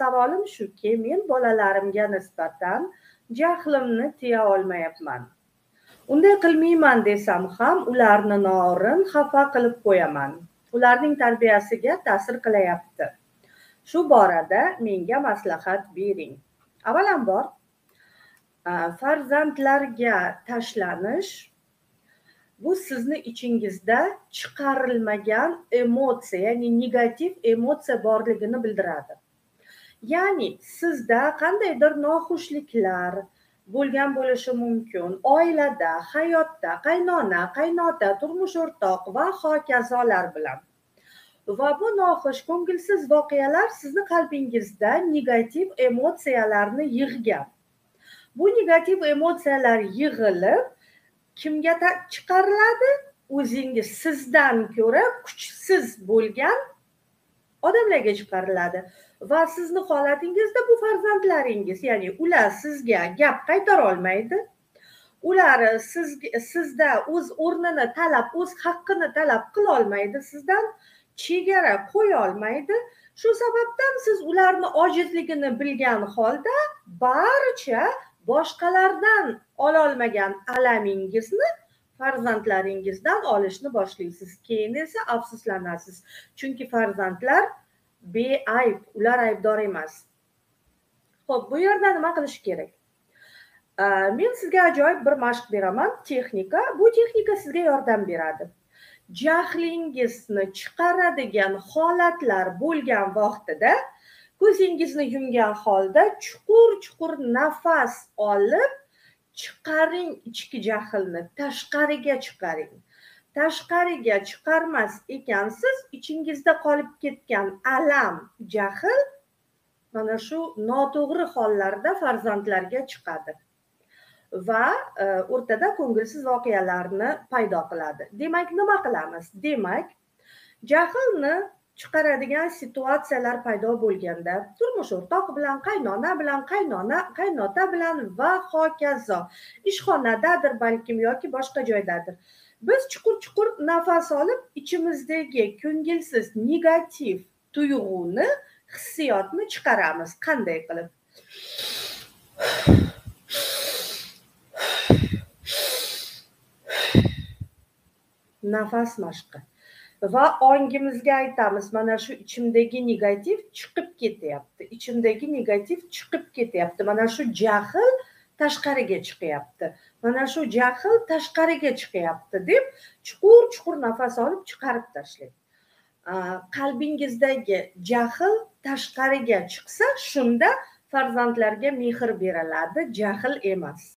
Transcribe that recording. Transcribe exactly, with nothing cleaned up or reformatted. Savolim shuki, men bolalarimga nisbatan jahlimni tiya olmayapman. Unday qilmayman desam ham ularni noorin xafa qilib qo'yaman. Ularning tarbiyasiga ta'sir qilyapti. Shu borada menga maslahat bering. Avvalambor farzandlarga tashlanish bu sizni ichingizda chiqarilmagan emotsiya, ya'ni negativ emotsiya borligini bildiradi. Ya'ni sizda qandaydir noxushliklar bo'lgan bo'lishi mumkin. Oilada, hayotda, qaynona, qaynota, turmush o'rtoq va hokazolar bilan. Va bu noxush, ko'ngilsiz voqealar sizni qalbingizda negativ emotsiyalarni yig'gan. Bu negativ emotsiyalar yig'ilib kimga chiqariladi? O'zingiz sizdan ko'ra kuchsiz bo'lgan odamlarga chiqariladi va sizni holatingizda bu farzandlaringiz, ya'ni ular sizga gap qaytara olmaydi. Ular siz sizda o'z o'rnini talab, o'z haqqini talab qila olmaydi, sizdan chegara qo'ya olmaydi. Shu sababdan siz ularni ojizligini bilgan holda barcha boshqalardan ola olmagan alamingizni farzandlaringizdan olishni boshlaysiz. Keyin esa afsuslanasiz. Chunki farzandlar beayb, ular aybdor emas. Xo'p, bu yerda nima qilish kerak? Men sizga ajoyib bir mashq beraman, texnika. Bu texnika sizga yordam beradi. Jahlingizni chiqaradigan holatlar bo'lgan vaqtida ko'zingizni yumgan holda chuqur-chuqur nafas olib, chiqaring ichki jahlni, tashqariga chiqaring. Tashqariga chiqarmas ekansiz, ichingizda qolib ketgan alam, jahl mana shu noto'g'ri hollarda farzandlarga chiqadi va o'rtada ko'ngilsiz voqealarni paydo qiladi. Demak, nima qilamiz? Demak, jahlni chiqaradigan situatsiyalar paydo bo'lganda turmush o'rtoq bilan, qaynona bilan, qaynona qaynota bilan va hokazo, ishxonadadir balkim yoki boshqa joydadir, biz chuqur chuqur nafas olib ichimizdagi ko'ngilsiz negativ tuyg'uni, hissiyotni chiqaramiz. Qanday qilib? Nafas mashqi va ongimizga aytamiz, mana shu ichimdagi negativ chiqib ketyapti, ichimdagi negativ chiqib ketyapti, mana shu jahl tashqariga chiqyapti, mana shu jahl tashqariga chiqyapti deb chuqur chuqur nafas olib chiqarib tashlang. Qalbingizdagi jahl tashqariga chiqsa, shunda farzandlarga mehr beriladi, jahl emas.